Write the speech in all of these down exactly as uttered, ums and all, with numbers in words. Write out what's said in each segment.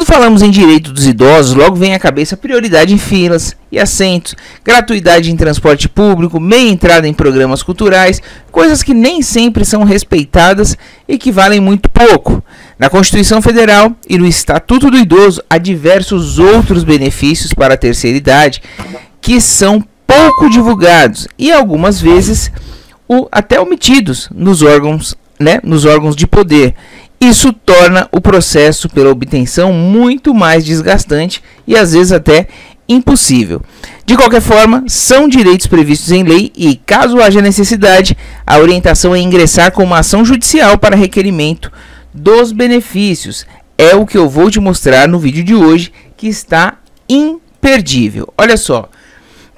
Quando falamos em direito dos idosos, logo vem à cabeça prioridade em filas e assentos, gratuidade em transporte público, meia entrada em programas culturais, coisas que nem sempre são respeitadas e que valem muito pouco. Na Constituição Federal e no Estatuto do Idoso há diversos outros benefícios para a terceira idade que são pouco divulgados e algumas vezes o, até omitidos nos órgãos, né, nos órgãos de poder. Isso torna o processo pela obtenção muito mais desgastante e às vezes até impossível. De qualquer forma, são direitos previstos em lei e, caso haja necessidade, a orientação é ingressar com uma ação judicial para requerimento dos benefícios. É o que eu vou te mostrar no vídeo de hoje, que está imperdível. Olha só,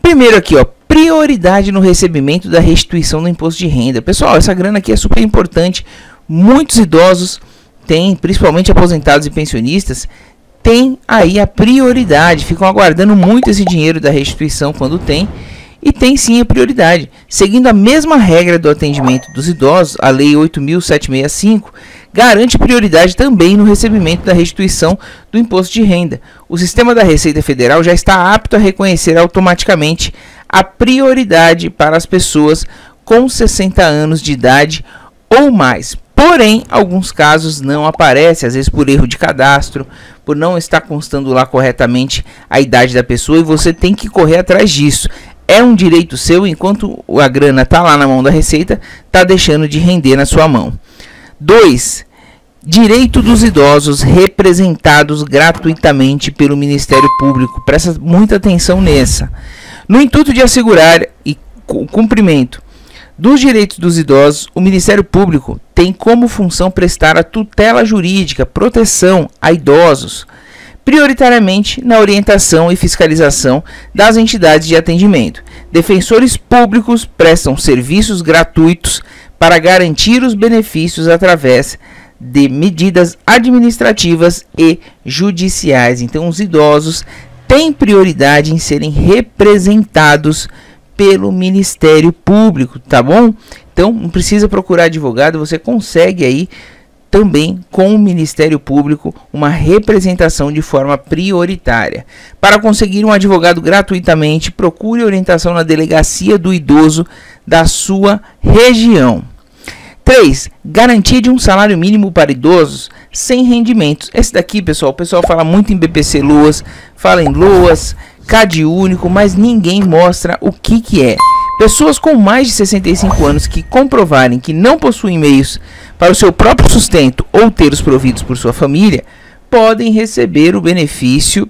primeiro aqui, ó, prioridade no recebimento da restituição do imposto de renda. Pessoal, essa grana aqui é super importante. Muitos idosos têm, principalmente aposentados e pensionistas, têm aí a prioridade, ficam aguardando muito esse dinheiro da restituição quando tem, e tem sim a prioridade. Seguindo a mesma regra do atendimento dos idosos, a Lei oito mil setecentos e sessenta e cinco garante prioridade também no recebimento da restituição do imposto de renda. O sistema da Receita Federal já está apto a reconhecer automaticamente a prioridade para as pessoas com sessenta anos de idade ou mais. Porém, alguns casos não aparecem, às vezes por erro de cadastro, por não estar constando lá corretamente a idade da pessoa, e você tem que correr atrás disso. É um direito seu, enquanto a grana está lá na mão da Receita, está deixando de render na sua mão. dois. Direito dos idosos representados gratuitamente pelo Ministério Público. Presta muita atenção nessa. No intuito de assegurar o cumprimento dos direitos dos idosos, o Ministério Público tem como função prestar a tutela jurídica, proteção a idosos, prioritariamente na orientação e fiscalização das entidades de atendimento. Defensores públicos prestam serviços gratuitos para garantir os benefícios através de medidas administrativas e judiciais. Então, os idosos têm prioridade em serem representados pelo Ministério Público, tá bom? Então, não precisa procurar advogado, você consegue aí também com o Ministério Público uma representação de forma prioritária. Para conseguir um advogado gratuitamente, procure orientação na delegacia do idoso da sua região. três. Garantia de um salário mínimo para idosos sem rendimentos. Esse daqui, pessoal, o pessoal fala muito em B P C-LOAS, fala em LOAS, CadÚnico, mas ninguém mostra o que que é. Pessoas com mais de sessenta e cinco anos que comprovarem que não possuem meios para o seu próprio sustento ou ter os providos por sua família, podem receber o benefício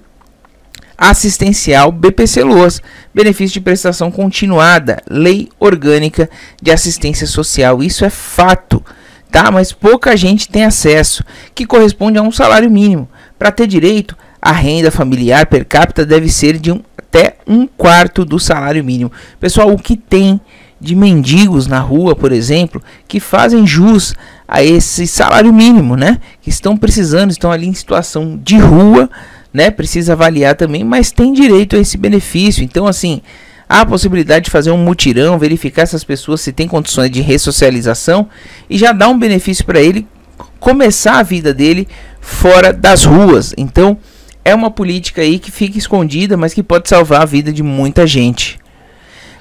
assistencial B P C-LOAS, benefício de prestação continuada, Lei Orgânica de Assistência Social. Isso é fato, tá? Mas pouca gente tem acesso, que corresponde a um salário mínimo. Para ter direito, a renda familiar per capita deve ser de um, até um quarto do salário mínimo. Pessoal, o que tem de mendigos na rua, por exemplo, que fazem jus a esse salário mínimo, né? Que estão precisando, estão ali em situação de rua, né? Precisa avaliar também, mas tem direito a esse benefício. Então, assim, há a possibilidade de fazer um mutirão, verificar essas pessoas se tem condições de ressocialização e já dar um benefício para ele começar a vida dele fora das ruas. Então, é uma política aí que fica escondida, mas que pode salvar a vida de muita gente.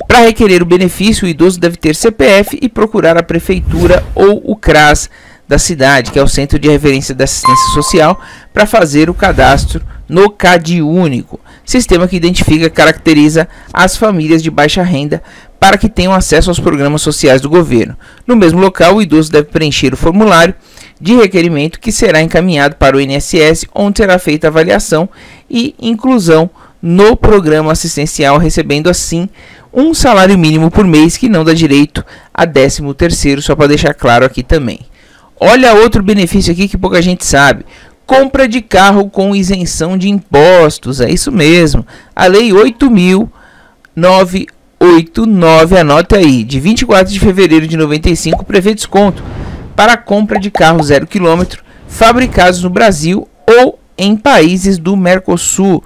Para requerer o benefício, o idoso deve ter C P F e procurar a prefeitura ou o CRAS da cidade, que é o Centro de Referência da Assistência Social, para fazer o cadastro no CadÚnico, sistema que identifica e caracteriza as famílias de baixa renda para que tenham acesso aos programas sociais do governo. No mesmo local, o idoso deve preencher o formulário de requerimento que será encaminhado para o I N S S, onde será feita avaliação e inclusão no programa assistencial, recebendo assim um salário mínimo por mês, que não dá direito a décimo terceiro, só para deixar claro aqui também. Olha outro benefício aqui que pouca gente sabe. Compra de carro com isenção de impostos, é isso mesmo. A Lei oito mil novecentos e oitenta e nove, anota aí, de vinte e quatro de fevereiro de noventa e cinco, prevê desconto para a compra de carros zero quilômetro fabricados no Brasil ou em países do Mercosul,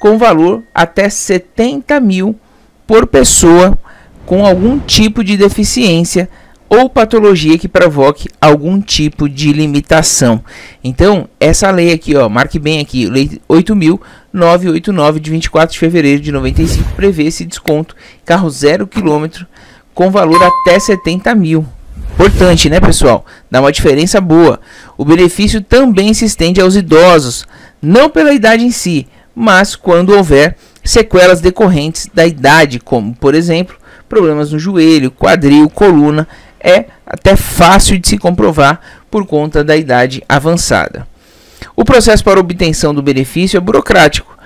com valor até setenta mil por pessoa com algum tipo de deficiência ou patologia que provoque algum tipo de limitação. Então, essa lei aqui, ó, marque bem aqui, Lei oito mil novecentos e oitenta e nove, de vinte e quatro de fevereiro de noventa e cinco, prevê esse desconto, carro zero quilômetro, com valor até setenta mil. Importante, né, pessoal? Dá uma diferença boa. O benefício também se estende aos idosos, não pela idade em si, mas quando houver sequelas decorrentes da idade, como, por exemplo, problemas no joelho, quadril, coluna. É até fácil de se comprovar por conta da idade avançada. O processo para obtenção do benefício é burocrático.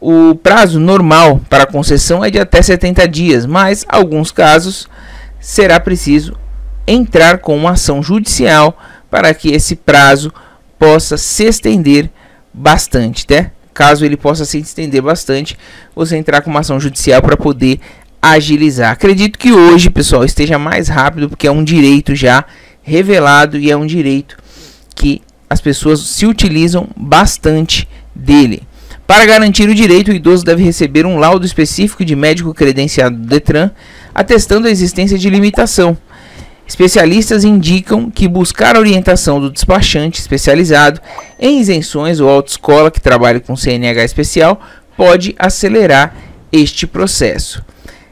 O prazo normal para concessão é de até setenta dias, mas, em alguns casos, será preciso entrar com uma ação judicial para que esse prazo possa se estender bastante, né? Caso ele possa se estender bastante, você entrar com uma ação judicial para poder agilizar. Acredito que hoje, pessoal, esteja mais rápido, porque é um direito já revelado e é um direito que as pessoas se utilizam bastante dele. Para garantir o direito, o idoso deve receber um laudo específico de médico credenciado do DETRAN, atestando a existência de limitação. Especialistas indicam que buscar a orientação do despachante especializado em isenções ou autoescola que trabalhe com C N H especial pode acelerar este processo.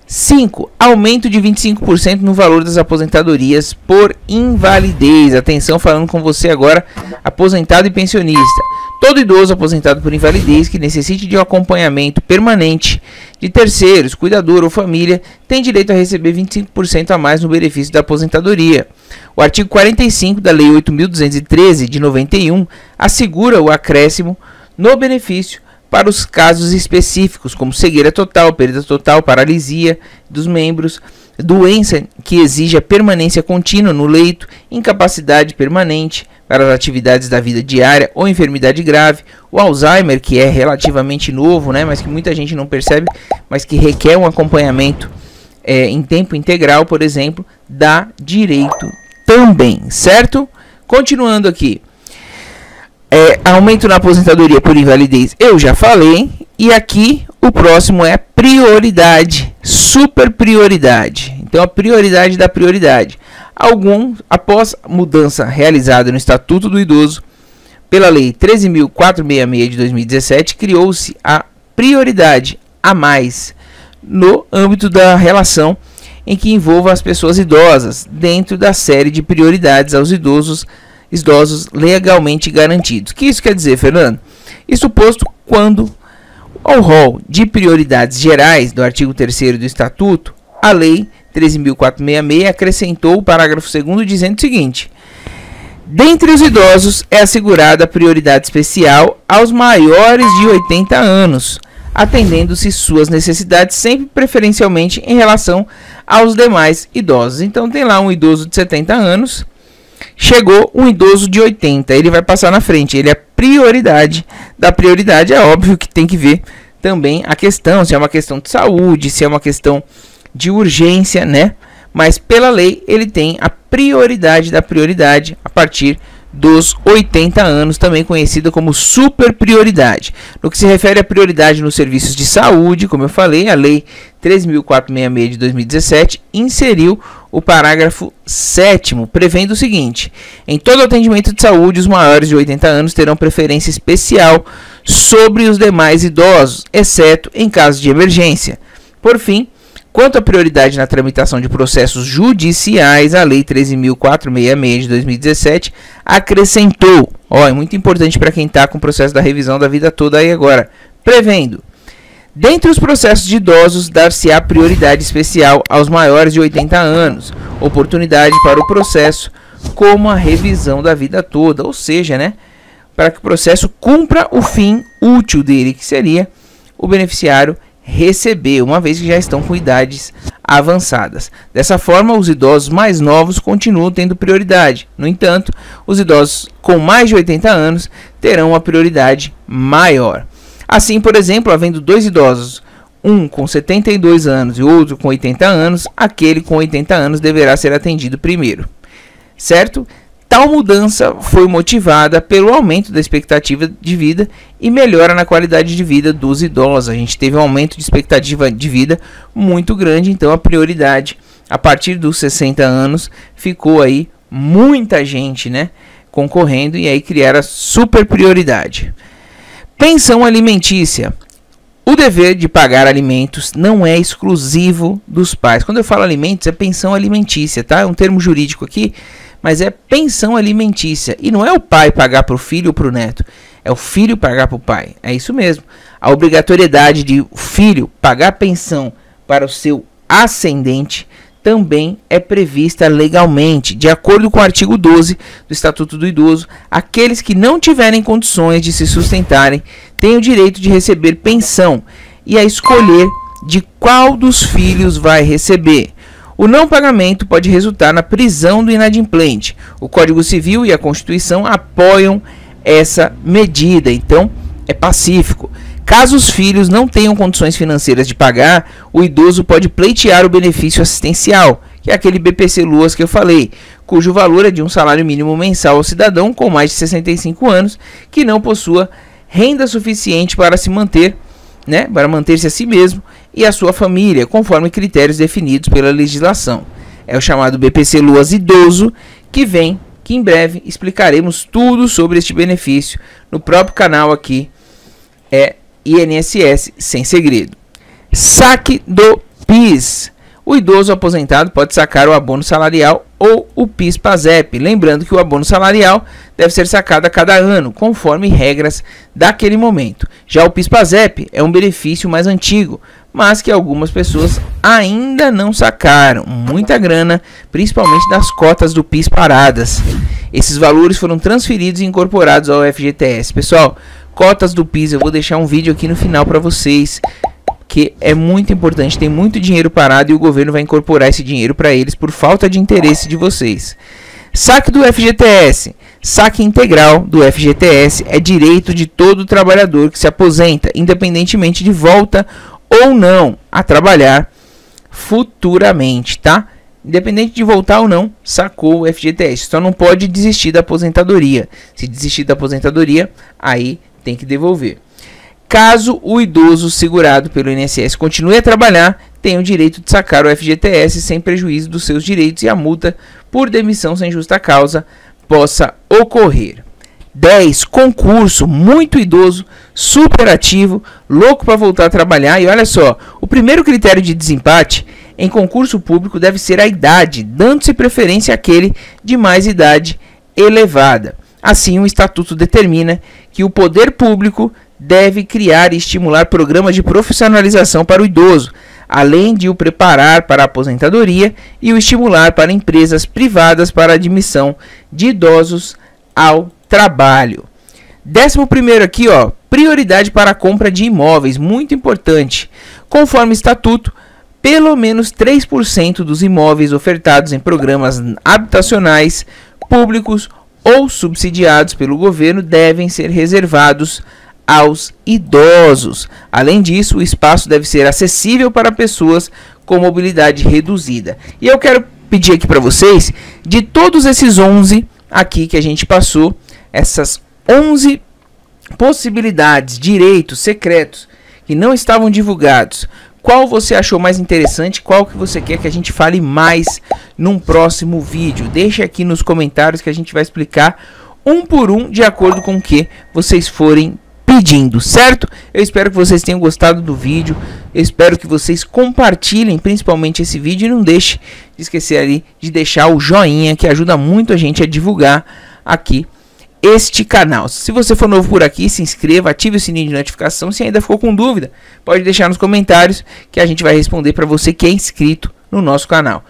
cinco. Aumento de vinte e cinco por cento no valor das aposentadorias por invalidez. Atenção, falando com você agora, aposentado e pensionista. Todo idoso aposentado por invalidez que necessite de um acompanhamento permanente de terceiros, cuidador ou família, tem direito a receber vinte e cinco por cento a mais no benefício da aposentadoria. O artigo quarenta e cinco da Lei oito mil duzentos e treze, de noventa e um, assegura o acréscimo no benefício para os casos específicos, como cegueira total, perda total, paralisia dos membros, doença que exige a permanência contínua no leito, incapacidade permanente para as atividades da vida diária ou enfermidade grave, o Alzheimer, que é relativamente novo, né, mas que muita gente não percebe, mas que requer um acompanhamento é, em tempo integral, por exemplo, dá direito também, certo? Continuando aqui. É, aumento na aposentadoria por invalidez, eu já falei. E aqui o próximo é prioridade, super prioridade. Então a prioridade da prioridade. Algum, após mudança realizada no Estatuto do Idoso, pela Lei treze mil quatrocentos e sessenta e seis de dois mil e dezessete, criou-se a prioridade a mais no âmbito da relação em que envolva as pessoas idosas, dentro da série de prioridades aos idosos idosos legalmente garantidos. O que isso quer dizer, Fernando? Isso posto quando ao rol de prioridades gerais do artigo terceiro do Estatuto, a Lei treze mil quatrocentos e sessenta e seis acrescentou o parágrafo segundo dizendo o seguinte: dentre os idosos é assegurada prioridade especial aos maiores de oitenta anos, atendendo-se suas necessidades sempre preferencialmente em relação aos demais idosos. Então tem lá um idoso de setenta anos, chegou um idoso de oitenta, ele vai passar na frente, ele é prioridade da prioridade. É óbvio que tem que ver também a questão, se é uma questão de saúde, se é uma questão de urgência, né? Mas pela lei ele tem a prioridade da prioridade a partir dos oitenta anos, também conhecida como super prioridade. No que se refere à prioridade nos serviços de saúde, como eu falei, a Lei treze mil quatrocentos e sessenta e seis de dois mil e dezessete inseriu o parágrafo sétimo, prevendo o seguinte: em todo atendimento de saúde, os maiores de oitenta anos terão preferência especial sobre os demais idosos, exceto em caso de emergência. Por fim, quanto à prioridade na tramitação de processos judiciais, a Lei treze mil quatrocentos e sessenta e seis de dois mil e dezessete acrescentou, ó, é muito importante para quem está com o processo da revisão da vida toda aí agora, prevendo: dentre os processos de idosos, dar-se-á prioridade especial aos maiores de oitenta anos, oportunidade para o processo como a revisão da vida toda, ou seja, né, para que o processo cumpra o fim útil dele, que seria o beneficiário receber, uma vez que já estão com idades avançadas. Dessa forma, os idosos mais novos continuam tendo prioridade. No entanto, os idosos com mais de oitenta anos terão uma prioridade maior. Assim, por exemplo, havendo dois idosos, um com setenta e dois anos e outro com oitenta anos, aquele com oitenta anos deverá ser atendido primeiro, certo? Tal mudança foi motivada pelo aumento da expectativa de vida e melhora na qualidade de vida dos idosos. A gente teve um aumento de expectativa de vida muito grande, então a prioridade a partir dos sessenta anos, ficou aí muita gente, né, concorrendo, e aí criaram a super prioridade. Pensão alimentícia. O dever de pagar alimentos não é exclusivo dos pais. Quando eu falo alimentos, é pensão alimentícia, tá? É um termo jurídico aqui, mas é pensão alimentícia. E não é o pai pagar para o filho ou para o neto, é o filho pagar para o pai. É isso mesmo. A obrigatoriedade de o filho pagar pensão para o seu ascendente também é prevista legalmente, de acordo com o artigo doze do Estatuto do Idoso. Aqueles que não tiverem condições de se sustentarem têm o direito de receber pensão e a escolher de qual dos filhos vai receber. O não pagamento pode resultar na prisão do inadimplente. O Código Civil e a Constituição apoiam essa medida, então é pacífico. Caso os filhos não tenham condições financeiras de pagar, o idoso pode pleitear o benefício assistencial, que é aquele B P C-LOAS que eu falei, cujo valor é de um salário mínimo mensal ao cidadão com mais de sessenta e cinco anos que não possua renda suficiente para se manter, né, para manter-se a si mesmo e a sua família, conforme critérios definidos pela legislação. É o chamado B P C-LOAS idoso, que vem, que em breve explicaremos tudo sobre este benefício no próprio canal aqui, é I N S S Sem Segredo. Saque do PIS. O idoso aposentado pode sacar o abono salarial ou o PIS-PASEP. Lembrando que o abono salarial deve ser sacado a cada ano, conforme regras daquele momento. Já o PIS-PASEP é um benefício mais antigo, mas que algumas pessoas ainda não sacaram. Muita grana, principalmente das cotas do PIS paradas. Esses valores foram transferidos e incorporados ao F G T S. Pessoal, cotas do PIS, eu vou deixar um vídeo aqui no final para vocês, que é muito importante. Tem muito dinheiro parado e o governo vai incorporar esse dinheiro para eles por falta de interesse de vocês. Saque do F G T S. Saque integral do F G T S é direito de todo trabalhador que se aposenta, independentemente de volta ou não a trabalhar futuramente, tá? Independente de voltar ou não, sacou o F G T S. Só não pode desistir da aposentadoria. Se desistir da aposentadoria, aí tem que devolver. Caso o idoso segurado pelo I N S S continue a trabalhar, tem o direito de sacar o F G T S sem prejuízo dos seus direitos e a multa por demissão sem justa causa possa ocorrer. dez. Concurso. Muito idoso, superativo, louco para voltar a trabalhar. E olha só, o primeiro critério de desempate em concurso público deve ser a idade, dando-se preferência àquele de mais idade elevada. Assim, o Estatuto determina que o poder público deve criar e estimular programas de profissionalização para o idoso, além de o preparar para a aposentadoria e o estimular para empresas privadas para a admissão de idosos ao trabalho. Décimo primeiro aqui, ó, prioridade para a compra de imóveis, muito importante. Conforme o Estatuto, pelo menos três por cento dos imóveis ofertados em programas habitacionais públicos ou subsidiados pelo governo devem ser reservados aos idosos. Além disso, o espaço deve ser acessível para pessoas com mobilidade reduzida. E eu quero pedir aqui para vocês, de todos esses onze aqui que a gente passou, essas onze possibilidades, direitos secretos que não estavam divulgados, qual você achou mais interessante? Qual que você quer que a gente fale mais num próximo vídeo? Deixa aqui nos comentários que a gente vai explicar um por um de acordo com o que vocês forem pedindo, certo? Eu espero que vocês tenham gostado do vídeo. Eu espero que vocês compartilhem principalmente esse vídeo. E não deixe de esquecer ali de deixar o joinha, que ajuda muito a gente a divulgar aqui este canal. Se você for novo por aqui, se inscreva, ative o sininho de notificação. Se ainda ficou com dúvida, pode deixar nos comentários que a gente vai responder para você que é inscrito no nosso canal.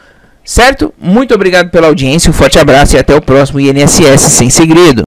Certo? Muito obrigado pela audiência, um forte abraço e até o próximo I N S S Sem Segredo.